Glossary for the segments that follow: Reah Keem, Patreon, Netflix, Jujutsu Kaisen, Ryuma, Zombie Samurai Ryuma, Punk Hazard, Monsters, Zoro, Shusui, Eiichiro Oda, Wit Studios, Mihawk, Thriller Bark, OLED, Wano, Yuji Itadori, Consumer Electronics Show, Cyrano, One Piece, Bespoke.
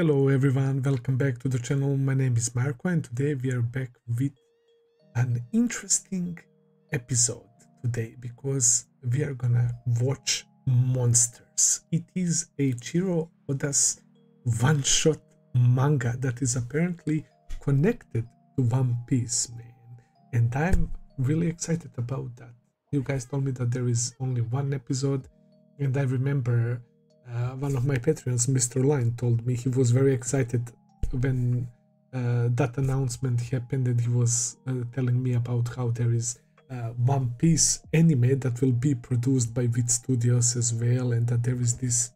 Hello everyone, welcome back to the channel. My name is Marco and today we are back with an interesting episode today because we are gonna watch Monsters. It is Eiichiro Oda's one-shot manga that is apparently connected to One Piece, man. And I'm really excited about that. You guys told me that there is only one episode and I remember one of my Patreons, Mr. Line, told me he was very excited when that announcement happened, and he was telling me about how there is One Piece anime that will be produced by Wit Studios as well, and that there is this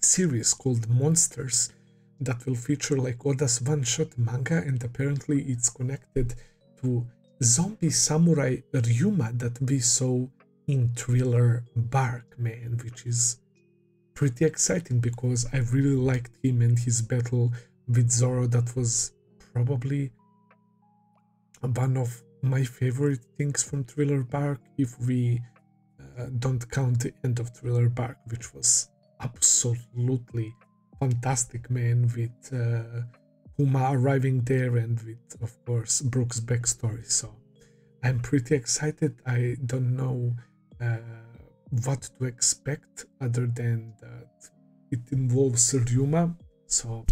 series called Monsters that will feature like Oda's one-shot manga, and apparently it's connected to Zombie Samurai Ryuma that we saw in Thriller Bark, man, which is pretty exciting because I really liked him and his battle with Zoro. That was probably one of my favorite things from Thriller Bark, if we don't count the end of Thriller Bark, which was absolutely fantastic, man, with Uma arriving there and with, of course, Brooke's backstory. So I'm pretty excited. I don't know what to expect other than that it involves Ryuma, so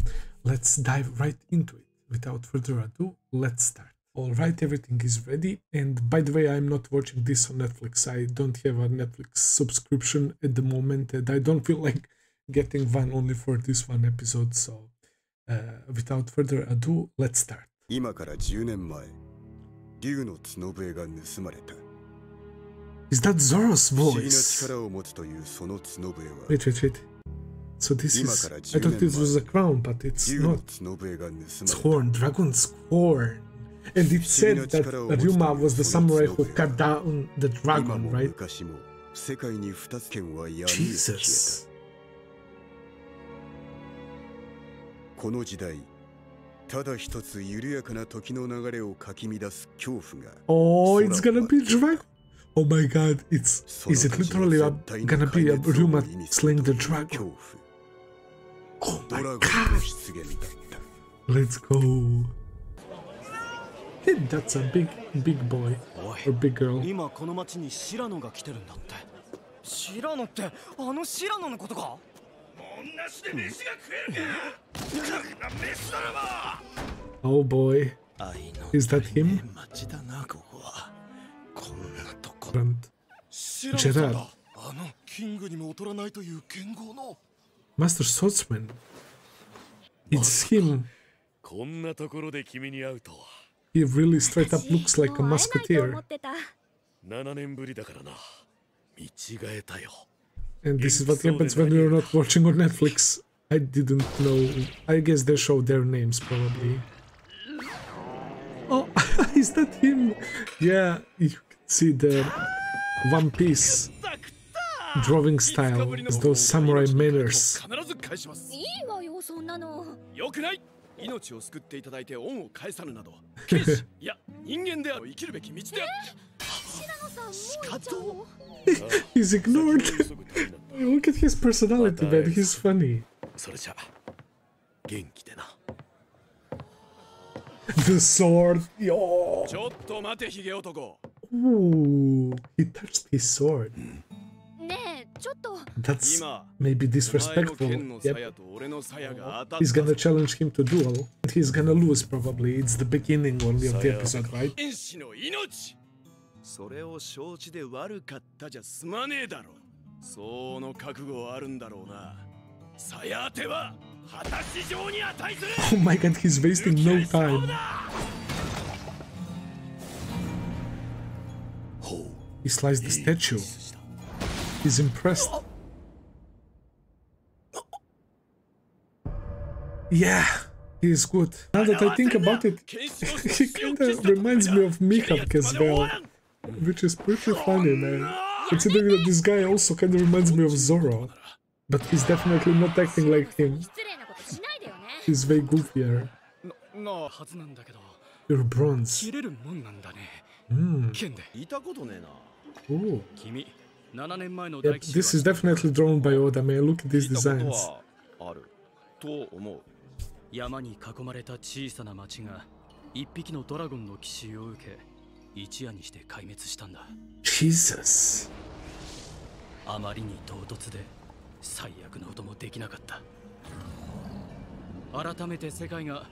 let's dive right into it. Without further ado, let's start. Alright, everything is ready, and by the way, I'm not watching this on Netflix. I don't have a Netflix subscription at the moment, and I don't feel like getting one only for this one episode, so without further ado, let's start. 10年前、竜の角笛が盗まれた。Is that Zoro's voice? Wait, wait, wait. So this is... I thought this was a crown, but it's not. It's horn, dragon's horn. And it said that Ryuma was the samurai who cut down the dragon, right? Jesus. ただ一つ緩やかな時の流れをかき乱す恐怖が。Oh, it's gonna be Ryuma. Oh my God, is it literally gonna be a Ryuma slaying the dragon? Oh my God. Let's go. Hey, that's a big boy or big girl. 今この町にシラノが来てるんだって。シラノってあのシラノのことか? Oh boy, is that him? Gerard. Master Swordsman. It's him. He really straight up looks like a musketeer. And this is what happens when you're not watching on Netflix. I didn't know. I guess they show their names, probably. Oh, is that him? Yeah, you can see the One Piece drawing style, those samurai manners. He's ignored. Look at his personality, man. He's funny. The sword. Yo. Ooh, he touched his sword. That's maybe disrespectful. Yep. He's gonna challenge him to duel. He's gonna lose, probably. It's the beginning only of the episode, right? Oh my God, he's wasting no time. He sliced the statue. He's impressed. Yeah, he's good. Now that I think about it, he kinda reminds me of Mihawk as well, which is pretty funny, man. Considering that this guy also kinda reminds me of Zoro, but he's definitely not acting like him. He's way goofier. You're bronze. Ooh. Yep, this is definitely drawn by Oda, man. Look at these designs. と思う。山に囲まれた小さな町が一匹のドラゴンの奇襲を受け、一夜にして壊滅したんだ。Jesus。あまりに唐突で最悪のこともできなかった。改めて世界が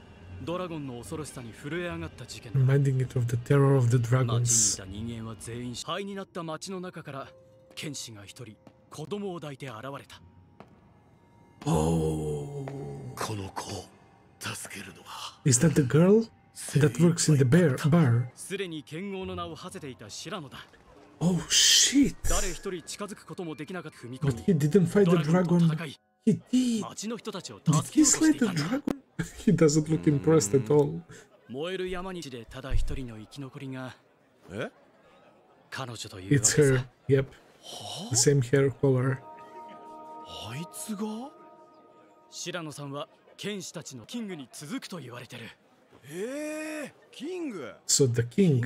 ドラゴンの恐ろしさに震え上がった事件。Reminding it of the terror of the dragons。人間は全員灰になった町の中から剣士が一人子供を抱いて現れた。Oh. Is that the girl that works in the bar? Oh shit! But he didn't fight the dragon. He did. Did he slay the dragon? He doesn't look impressed at all. It's her. Yep. The same hair color. So the king.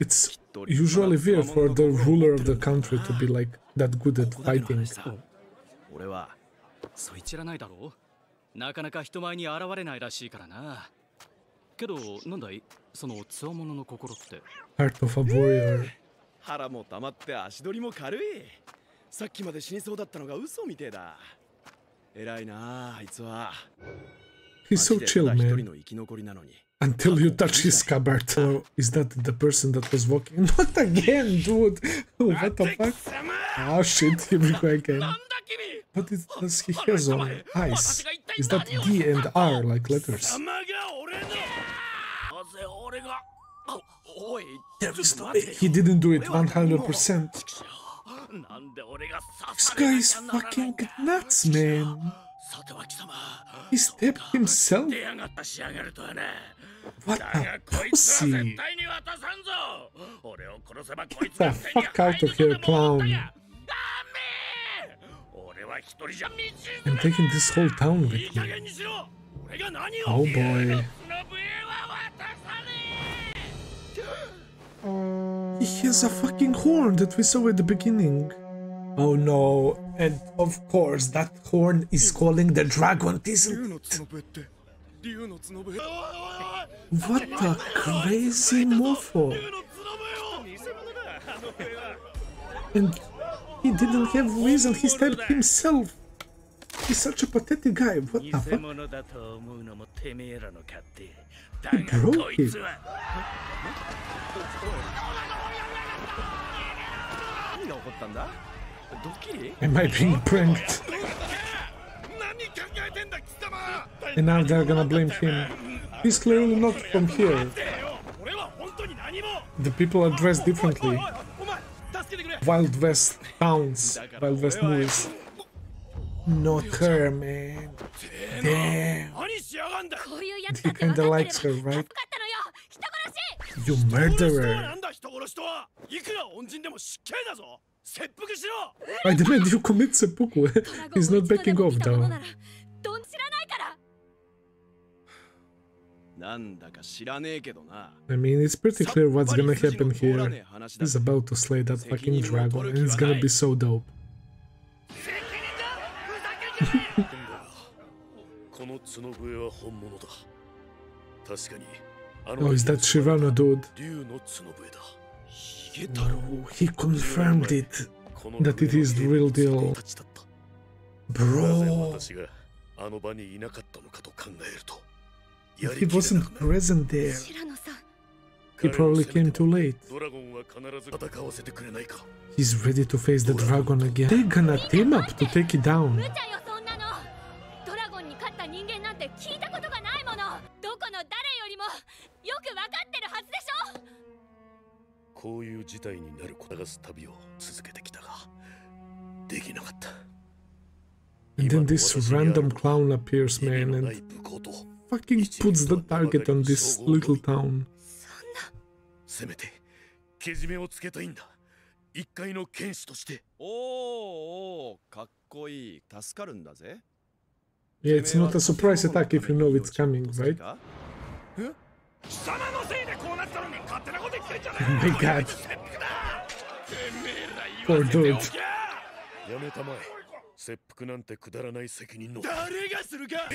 It's usually weird for the ruler of the country to be like that good at fighting. Heart of a warrior. He's so chill, man. Until you touch his scabbard. So, is that the person that was walking? Not again, dude! What the fuck? Oh shit, here we go again. What does he have on? Eyes. Is that D and R like letters? He didn't do it 100%. This guy is fucking nuts, man. He stabbed himself? What a pussy! Get the fuck out of here, clown! I'm taking this whole town with me. Oh boy. He has a fucking horn that we saw at the beginning. Oh no, and of course that horn is calling the dragon, isn't it? What a crazy mofo! And he didn't have reason, he stabbed himself! He's such a pathetic guy, what the fuck? He broke it! Am I being pranked? And now they're gonna blame him. He's clearly not from here. The people are dressed differently. Wild West towns, Wild West movies. Not her, man. Damn. He kinda likes her, right? You murderer! I demand you commit seppuku. He's not backing off, though. I mean, it's pretty clear what's gonna happen here. He's about to slay that fucking dragon, and it's gonna be so dope. Oh, is that Shirano, dude? Oh, he confirmed it, that it is the real deal. Bro. He wasn't present there. He probably came too late. He's ready to face the dragon again. They're gonna team up to take it down. And then this random clown appears, man, and fucking puts the target on this little town. Yeah, it's not a surprise attack if you know it's coming, right? Oh my god. Poor dude.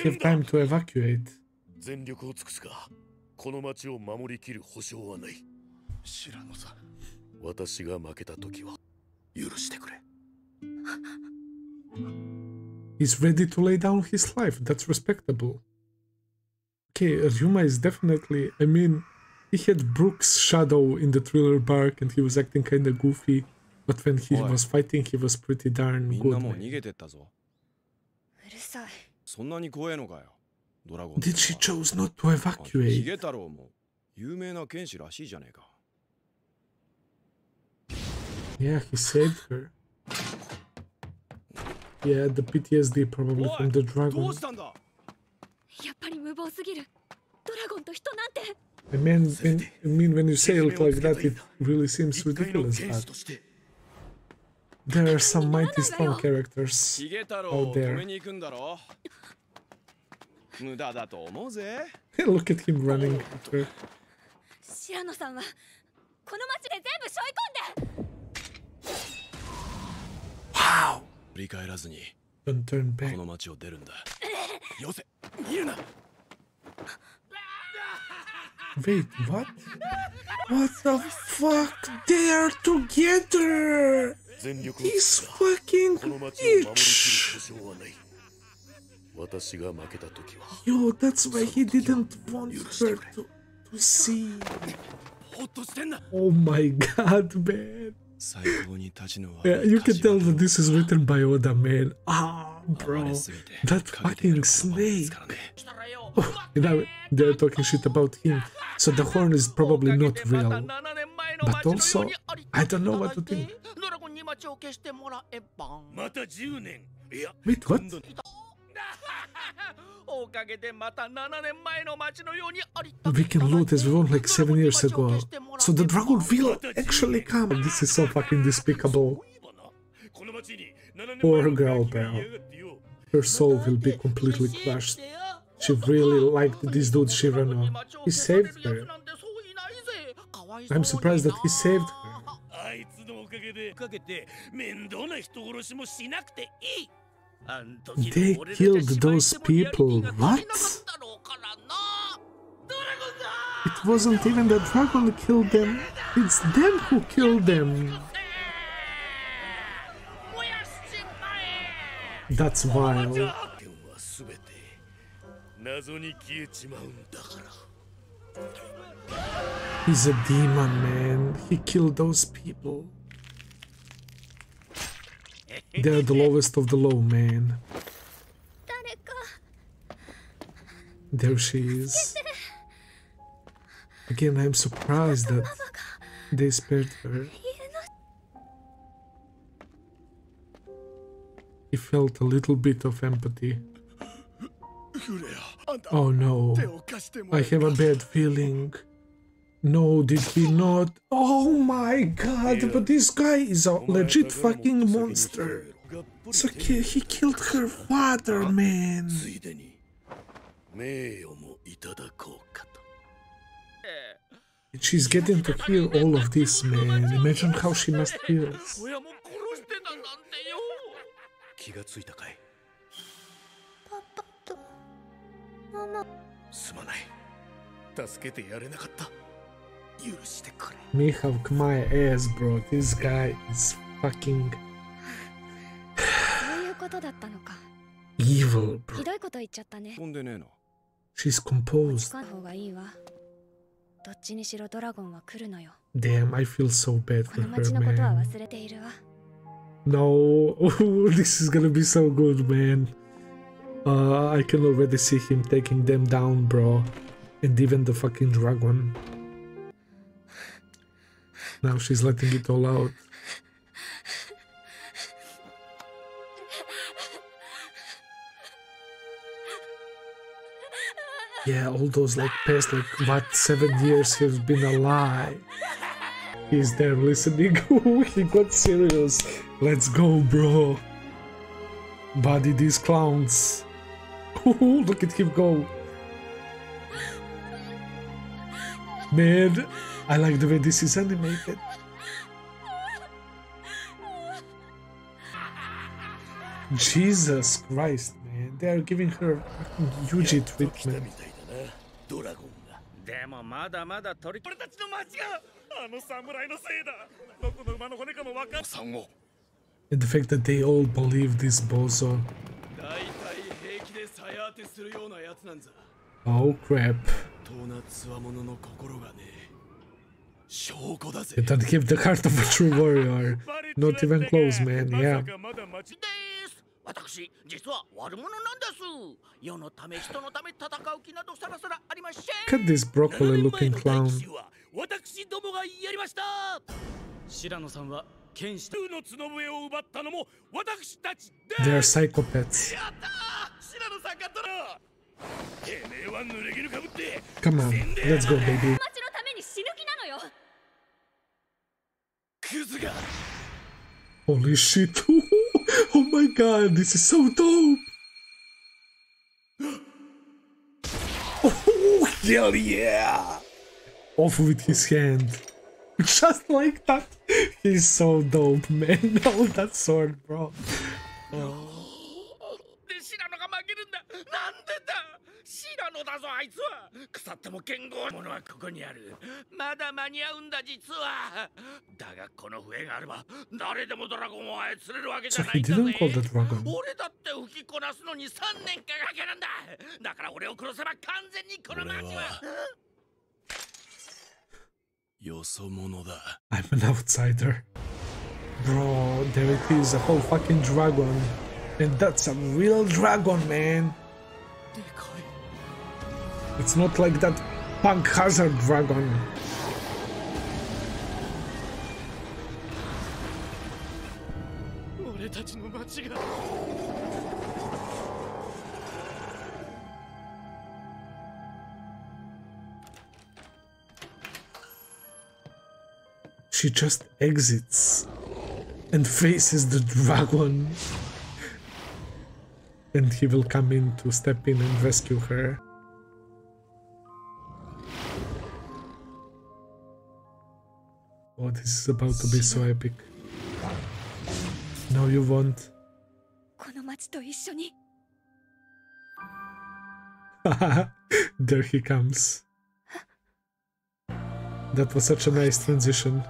Have time to evacuate. He's ready to lay down his life. That's respectable. Okay, Ryuma is definitely... I mean, he had Brook's shadow in the Thriller Bark and he was acting kinda goofy. But when he was fighting, he was pretty darn good. Did she chose not to evacuate? Yeah, he saved her. Yeah, the PTSD probably from the dragon. I mean, when you say it like that, it really seems ridiculous, but... There are some mighty strong characters out there. Look at him running after. Wow! Don't turn back. Wait, what? What the fuck? They are together! He's fucking bitch! Yo, that's why he didn't want her to see. Oh my god, man. Yeah, you can tell that this is written by Oda, man. Ah, bro. That fucking snake. Oh, now they're talking shit about him. So the horn is probably not real. But also, I don't know what to think. Wait, what? We can loot as we won like 7 years ago. So the dragon will actually come. This is so fucking despicable. Poor girl, pal. Her soul will be completely crushed. She really liked this dude, Cyrano. He saved her. I'm surprised that he saved her. They killed those people. What? It wasn't even the dragon who killed them. It's them who killed them. That's wild. He's a demon, man. He killed those people. They're the lowest of the low, man. There she is. Again, I'm surprised that they spared her. He felt a little bit of empathy. Oh no, I have a bad feeling. No, did he not? Oh my god, but this guy is a legit fucking monster. So he killed her father, man. She's getting to hear all of this, man. Imagine how she must feel. Mihawk, my ass, bro. This guy is fucking evil, bro. She's composed. Damn, I feel so bad for her, man. No, this is gonna be so good, man. I can already see him taking them down, bro. And even the fucking dragon. Now she's letting it all out. Yeah, all those like past like what 7 years he's been alive. He's there listening. He got serious. Let's go, bro. Body these clowns. Look at him go. Man, I like the way this is animated. Jesus Christ, man. They are giving her Yuji treatment. And the fact that they all believe this bozo. Oh crap. You don't give the heart of a true warrior. Not even close, man. Yeah. Cut this broccoli looking clown. They are psychopaths. Come on, let's go, baby. Holy shit. Oh my god, this is so dope. Oh, hell yeah. Off with his hand. Just like that. He's so dope, man. Oh, that sword, bro. Oh. So he didn't call the dragon. I'm an outsider. Bro, there it is, a whole fucking dragon. And that's a real dragon, man. It's not like that Punk Hazard dragon. She just exits and faces the dragon. And he will come in to step in and rescue her. Oh, this is about to be so epic. No, you won't. There he comes. That was such a nice transition.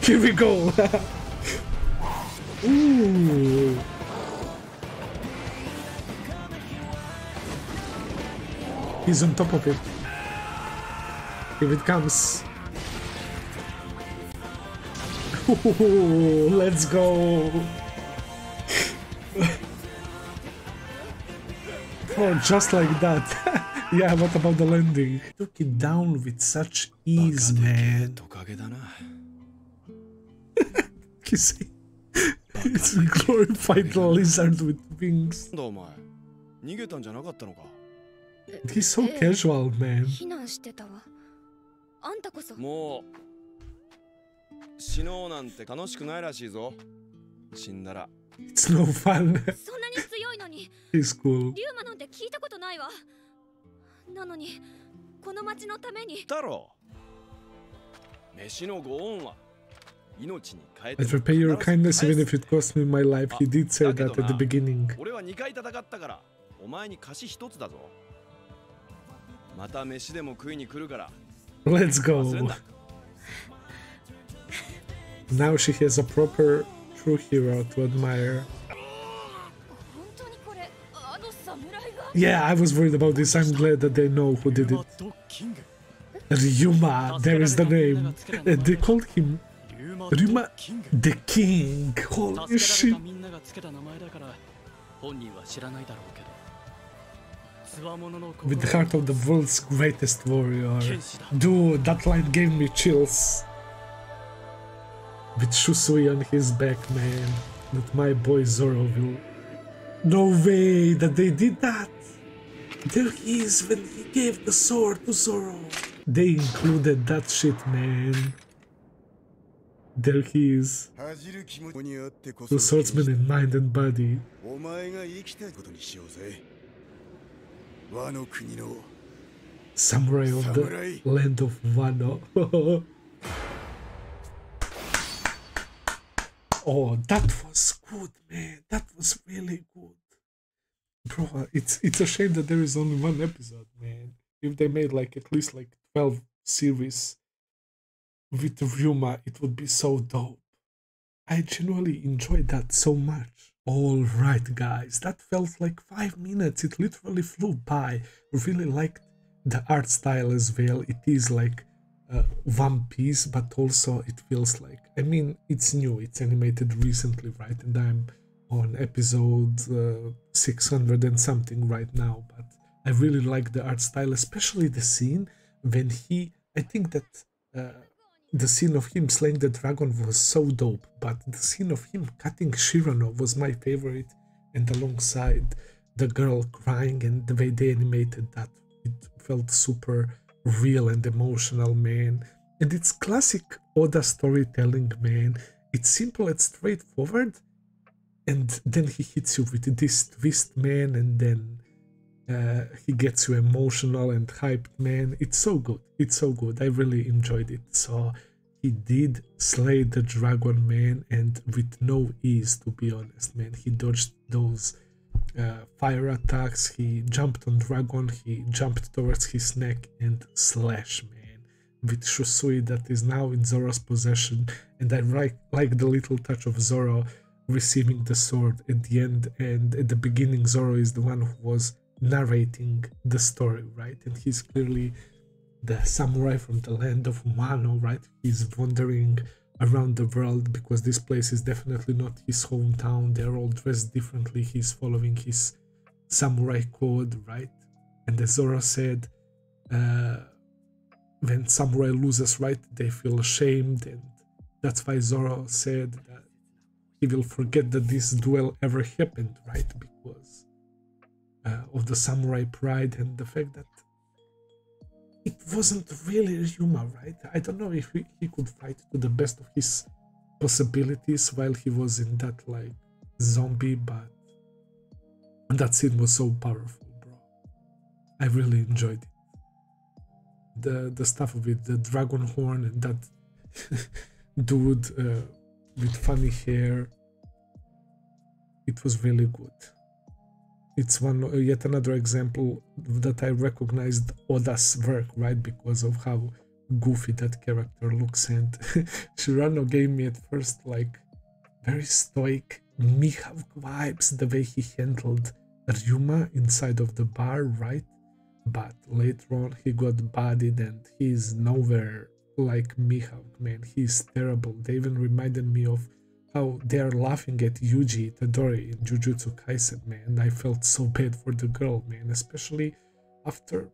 Here we go! Ooh. He's on top of it. If it comes. Ooh, let's go. Oh, just like that. Yeah, what about the landing? Took it down with such ease, man. You see? It's a glorified lizard with wings. He's so casual, man. It's no fun. He's cool. I'd repay your kindness even if it cost me my life. He did say that at the beginning. Let's go. Now she has a proper true hero to admire. Yeah, I was worried about this. I'm glad that they know who did it. Ryuma, there is the name. They called him Ryuma the King. Holy shit. With the heart of the world's greatest warrior. Dude, that line gave me chills. With Shusui on his back, man. That my boy Zoro will. No way that they did that. There he is when he gave the sword to Zoro. They included that shit, man. There he is. Two swordsmen in mind and body. Samurai of the land of Wano. Oh, that was good, man. That was really good. Bro, it's a shame that there is only one episode, man. If they made like at least like 12 series with Ryuma, it would be so dope. I genuinely enjoyed that so much. Alright guys, that felt like 5 minutes, it literally flew by. Really liked the art style as well. It is like One Piece, but also it feels like, I mean, it's new, it's animated recently, right? And I'm on episode 600 and something right now, but I really like the art style, especially the scene when he, I think that the scene of him slaying the dragon was so dope, but the scene of him cutting Cyrano was my favorite, and alongside the girl crying and the way they animated that, it felt super real and emotional, man. And it's classic Oda storytelling, man. It's simple and straightforward, and then he hits you with this twist, man, and then he gets you emotional and hyped, man. It's so good, it's so good. I really enjoyed it. So he did slay the dragon, man, and with no ease, to be honest, man. He dodged those fire attacks, he jumped on dragon, he jumped towards his neck and slash, man, with Shusui that is now in Zoro's possession. And I like the little touch of Zoro receiving the sword at the end, and at the beginning Zoro is the one who was narrating the story, right? And he's clearly the samurai from the land of Wano, right? He's wandering around the world because this place is definitely not his hometown. They're all dressed differently. He's following his samurai code, right? And as Zoro said, when samurai loses, right, they feel ashamed, and that's why Zoro said that he will forget that this duel ever happened, right? Because of the samurai pride and the fact that it wasn't really Ryuma, right? I don't know if he could fight to the best of his possibilities while he was in that, like, zombie, but that scene was so powerful, bro. I really enjoyed it. The stuff with the dragon horn and that dude with funny hair, it was really good. It's yet another example that I recognized Oda's work, right? Because of how goofy that character looks. And Cyrano gave me at first like very stoic Mihawk vibes, the way he handled Ryuma inside of the bar, right? But later on he got bodied and he's nowhere like Mihawk, man. He's terrible. They even reminded me of how they are laughing at Yuji Itadori in Jujutsu Kaisen, man. I felt so bad for the girl, man, especially after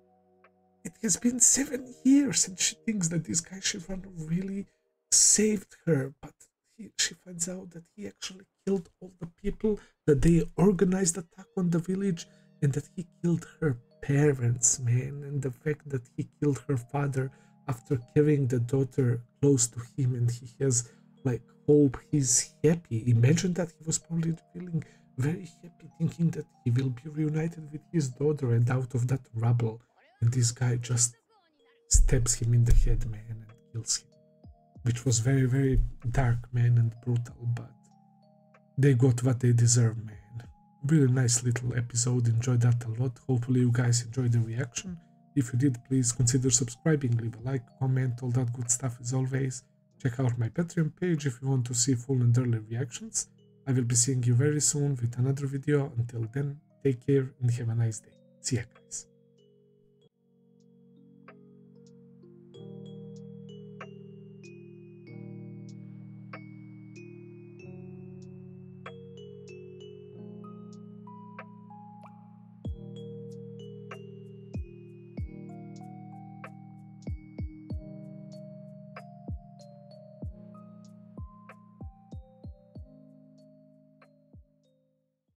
it has been 7 years and she thinks that this guy Cyrano really saved her, but she finds out that he actually killed all the people, that they organized the attack on the village, and that he killed her parents, man, and the fact that he killed her father after carrying the daughter close to him, and he has like hope he's happy. Imagine that he was probably feeling very happy, thinking that he will be reunited with his daughter and out of that rubble, and this guy just stabs him in the head, man, and kills him, which was very, very dark, man, and brutal, but they got what they deserve, man. Really nice little episode, enjoyed that a lot. Hopefully you guys enjoyed the reaction. If you did, please consider subscribing, leave a like, comment, all that good stuff as always. Check out my Patreon page if you want to see full and early reactions. I will be seeing you very soon with another video. Until then, take care and have a nice day. See ya, guys.